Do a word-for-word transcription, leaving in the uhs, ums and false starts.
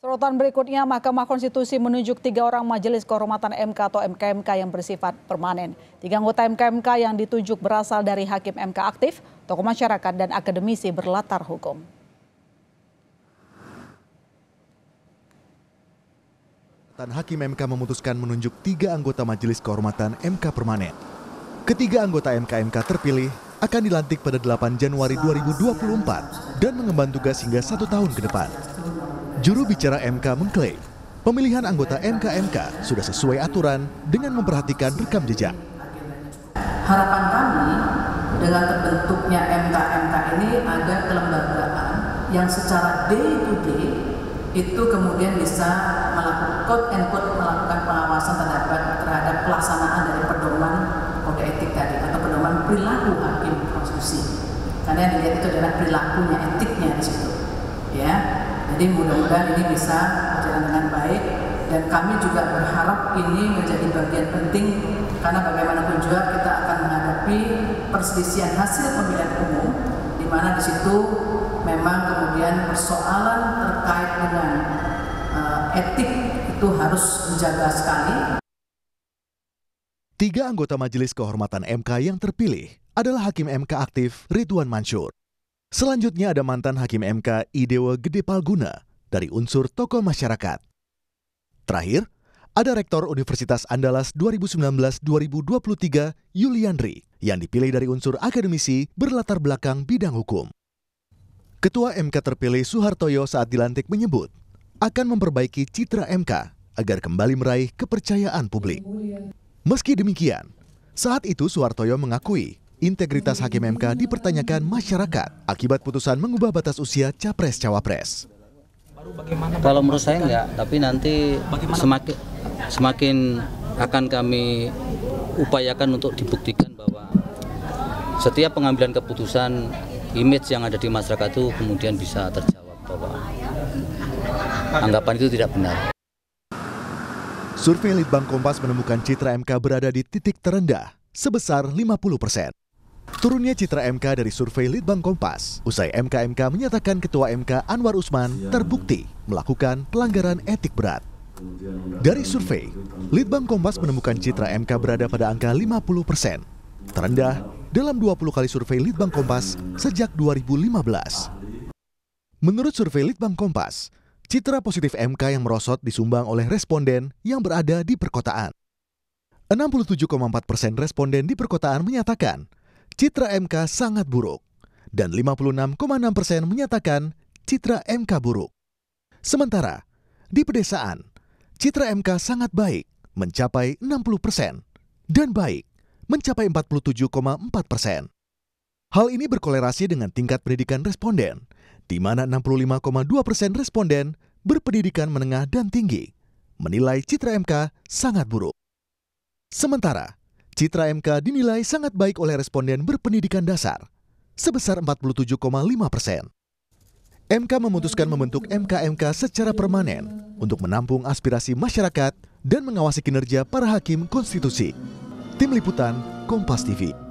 Sorotan berikutnya, Mahkamah Konstitusi menunjuk tiga orang Majelis Kehormatan M K atau M K M K yang bersifat permanen. Tiga anggota M K M K yang ditunjuk berasal dari hakim M K aktif, tokoh masyarakat, dan akademisi berlatar hukum. Tan hakim M K memutuskan menunjuk tiga anggota Majelis Kehormatan M K permanen. Ketiga anggota M K M K terpilih akan dilantik pada delapan Januari dua ribu dua puluh empat dan mengemban tugas hingga satu tahun ke depan. Juru bicara M K mengklaim pemilihan anggota M K M K sudah sesuai aturan dengan memperhatikan rekam jejak. Harapan kami dengan terbentuknya M K M K ini ada kelembagaan yang secara day to day itu kemudian bisa melakukan quote and quote melakukan pengawasan terhadap terhadap pelaksanaan dari pedoman kode etik tadi atau pedoman perilaku hakim konstitusi. Karena yang dilihat itu adalah perilakunya, etiknya di situ, ya. Jadi mudah-mudahan ini bisa berjalan dengan baik dan kami juga berharap ini menjadi bagian penting karena bagaimanapun juga kita akan menghadapi perselisihan hasil pemilihan umum di mana di situ memang kemudian persoalan terkait dengan uh, etik itu harus dijaga sekali. Tiga anggota Majelis Kehormatan M K yang terpilih adalah Hakim M K aktif Ridwan Mansyur. Selanjutnya ada mantan Hakim M K I Dewa Gede Palguna dari unsur tokoh masyarakat. Terakhir, ada Rektor Universitas Andalas dua ribu sembilan belas dua ribu dua puluh tiga Yuliandri yang dipilih dari unsur akademisi berlatar belakang bidang hukum. Ketua M K terpilih Suhartoyo saat dilantik menyebut akan memperbaiki citra M K agar kembali meraih kepercayaan publik. Meski demikian, saat itu Suhartoyo mengakui integritas hakim M K dipertanyakan masyarakat akibat putusan mengubah batas usia capres-cawapres. Kalau menurut saya enggak, tapi nanti semakin semakin akan kami upayakan untuk dibuktikan bahwa setiap pengambilan keputusan image yang ada di masyarakat itu kemudian bisa terjawab bahwa anggapan itu tidak benar. Survei Litbang Kompas menemukan citra M K berada di titik terendah sebesar lima puluh persen. Turunnya citra M K dari survei Litbang Kompas, usai M K M K menyatakan Ketua M K Anwar Usman terbukti melakukan pelanggaran etik berat. Dari survei, Litbang Kompas menemukan citra M K berada pada angka lima puluh persen, terendah dalam dua puluh kali survei Litbang Kompas sejak dua ribu lima belas. Menurut survei Litbang Kompas, citra positif M K yang merosot disumbang oleh responden yang berada di perkotaan. enam puluh tujuh koma empat persen responden di perkotaan menyatakan citra M K sangat buruk dan lima puluh enam koma enam persen menyatakan citra M K buruk. Sementara di pedesaan, citra M K sangat baik mencapai enam puluh persen dan baik mencapai empat puluh tujuh koma empat persen. Hal ini berkolerasi dengan tingkat pendidikan responden, di mana enam puluh lima koma dua persen responden berpendidikan menengah dan tinggi menilai citra M K sangat buruk. Sementara citra M K dinilai sangat baik oleh responden berpendidikan dasar, sebesar empat puluh tujuh koma lima persen. M K memutuskan membentuk M K M K secara permanen untuk menampung aspirasi masyarakat dan mengawasi kinerja para hakim konstitusi. Tim Liputan, Kompas T V.